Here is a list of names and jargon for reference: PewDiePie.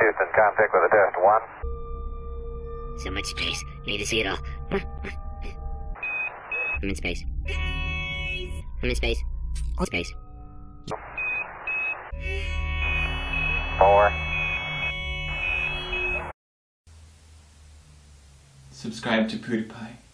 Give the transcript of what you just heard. Houston, contact with a test 1. So much space. Need to see it all. I'm in space. I'm in space. All space. 4. Subscribe to PewDiePie.